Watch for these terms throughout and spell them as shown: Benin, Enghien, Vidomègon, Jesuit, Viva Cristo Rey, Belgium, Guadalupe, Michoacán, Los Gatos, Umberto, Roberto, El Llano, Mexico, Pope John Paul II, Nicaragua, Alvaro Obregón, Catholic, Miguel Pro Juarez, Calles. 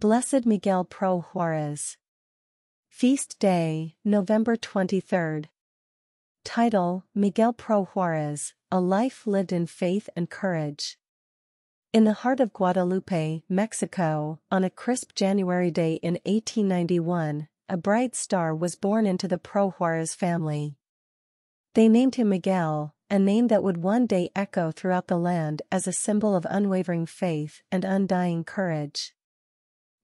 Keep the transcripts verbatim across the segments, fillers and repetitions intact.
Blessed Miguel Pro Juarez. Feast Day, November twenty-third. Title, Miguel Pro Juarez, A Life Lived in Faith and Courage. In the heart of Guadalupe, Mexico, on a crisp January day in eighteen ninety-one, a bright star was born into the Pro Juarez family. They named him Miguel, a name that would one day echo throughout the land as a symbol of unwavering faith and undying courage.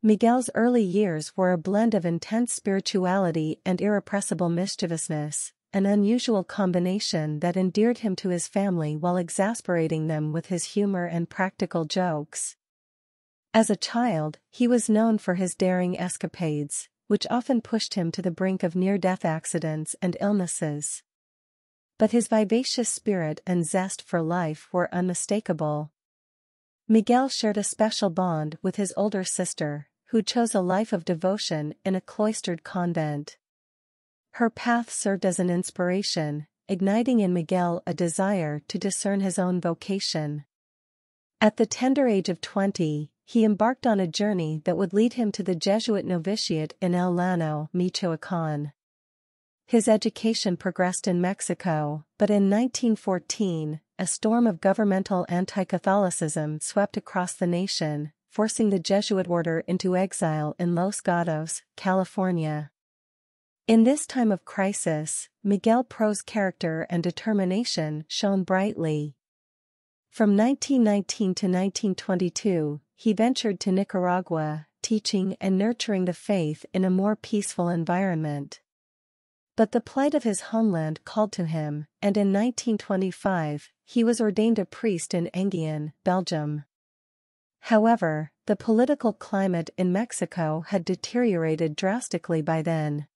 Miguel's early years were a blend of intense spirituality and irrepressible mischievousness, an unusual combination that endeared him to his family while exasperating them with his humor and practical jokes. As a child, he was known for his daring escapades, which often pushed him to the brink of near-death accidents and illnesses. But his vivacious spirit and zest for life were unmistakable. Miguel shared a special bond with his older sister, who chose a life of devotion in a cloistered convent. Her path served as an inspiration, igniting in Miguel a desire to discern his own vocation. At the tender age of twenty, he embarked on a journey that would lead him to the Jesuit novitiate in El Llano, Michoacán. His education progressed in Mexico, but in nineteen fourteen, a storm of governmental anti-Catholicism swept across the nation, forcing the Jesuit order into exile in Los Gatos, California. In this time of crisis, Miguel Pro's character and determination shone brightly. From nineteen nineteen to nineteen twenty-two, he ventured to Nicaragua, teaching and nurturing the faith in a more peaceful environment. But the plight of his homeland called to him, and in nineteen twenty-five, he was ordained a priest in Enghien, Belgium. However, the political climate in Mexico had deteriorated drastically by then.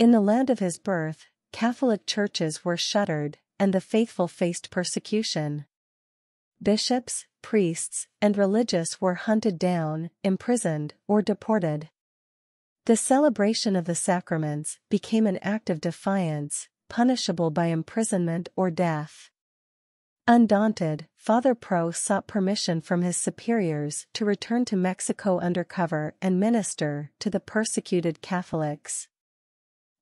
In the land of his birth, Catholic churches were shuttered, and the faithful faced persecution. Bishops, priests, and religious were hunted down, imprisoned, or deported. The celebration of the sacraments became an act of defiance, punishable by imprisonment or death. Undaunted, Father Pro sought permission from his superiors to return to Mexico undercover and minister to the persecuted Catholics.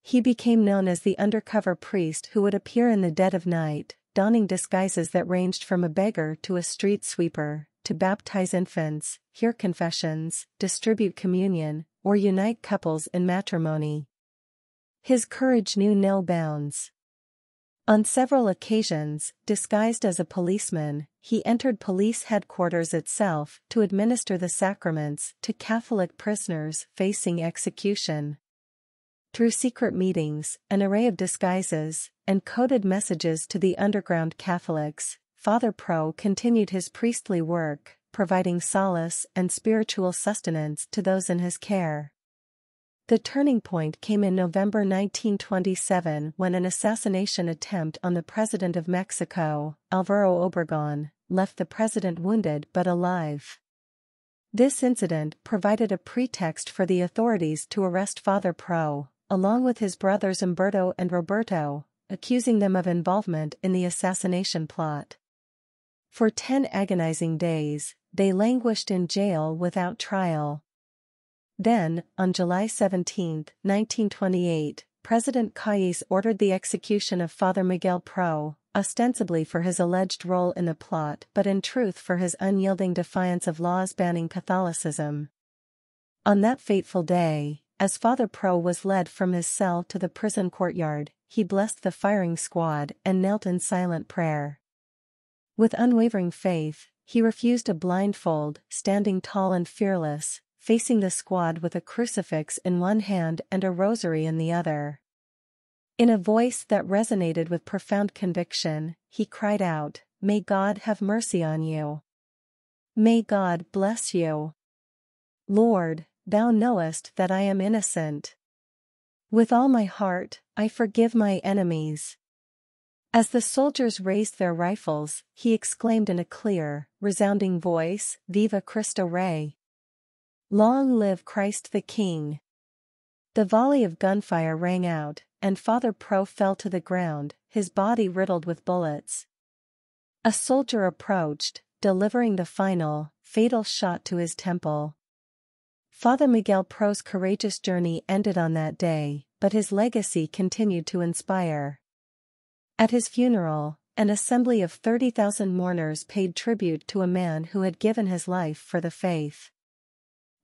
He became known as the undercover priest who would appear in the dead of night, donning disguises that ranged from a beggar to a street sweeper, to baptize infants, hear confessions, distribute communion, or unite couples in matrimony. His courage knew no bounds. On several occasions, disguised as a policeman, he entered police headquarters itself to administer the sacraments to Catholic prisoners facing execution. Through secret meetings, an array of disguises, and coded messages to the underground Catholics, Father Pro continued his priestly work, providing solace and spiritual sustenance to those in his care. The turning point came in November nineteen twenty-seven when an assassination attempt on the president of Mexico, Alvaro Obregón, left the president wounded but alive. This incident provided a pretext for the authorities to arrest Father Pro, along with his brothers Umberto and Roberto, accusing them of involvement in the assassination plot. For ten agonizing days, they languished in jail without trial. Then, on July seventeenth, nineteen twenty-eight, President Calles ordered the execution of Father Miguel Pro, ostensibly for his alleged role in the plot but in truth for his unyielding defiance of laws banning Catholicism. On that fateful day, as Father Pro was led from his cell to the prison courtyard, he blessed the firing squad and knelt in silent prayer. With unwavering faith, he refused a blindfold, standing tall and fearless, facing the squad with a crucifix in one hand and a rosary in the other. In a voice that resonated with profound conviction, he cried out, "May God have mercy on you. May God bless you. Lord, thou knowest that I am innocent. With all my heart, I forgive my enemies." As the soldiers raised their rifles, he exclaimed in a clear, resounding voice, "Viva Cristo Rey! Long live Christ the King!" The volley of gunfire rang out, and Father Pro fell to the ground, his body riddled with bullets. A soldier approached, delivering the final, fatal shot to his temple. Father Miguel Pro's courageous journey ended on that day, but his legacy continued to inspire. At his funeral, an assembly of thirty thousand mourners paid tribute to a man who had given his life for the faith.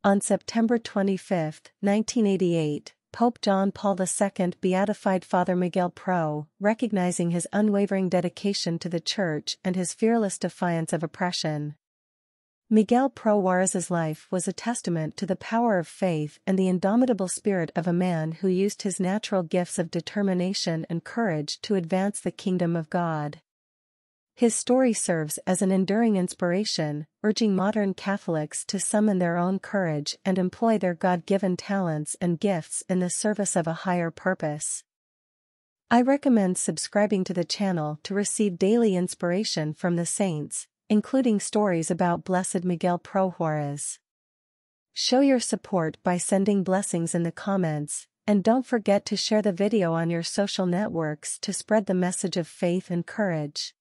On September twenty-fifth, nineteen eighty-eight, Pope John Paul the Second beatified Father Miguel Pro, recognizing his unwavering dedication to the Church and his fearless defiance of oppression. Miguel Pro Juarez's life was a testament to the power of faith and the indomitable spirit of a man who used his natural gifts of determination and courage to advance the kingdom of God. His story serves as an enduring inspiration, urging modern Catholics to summon their own courage and employ their God-given talents and gifts in the service of a higher purpose. I recommend subscribing to the channel to receive daily inspiration from the saints, including stories about Blessed Miguel Pro Juarez. Show your support by sending blessings in the comments, and don't forget to share the video on your social networks to spread the message of faith and courage.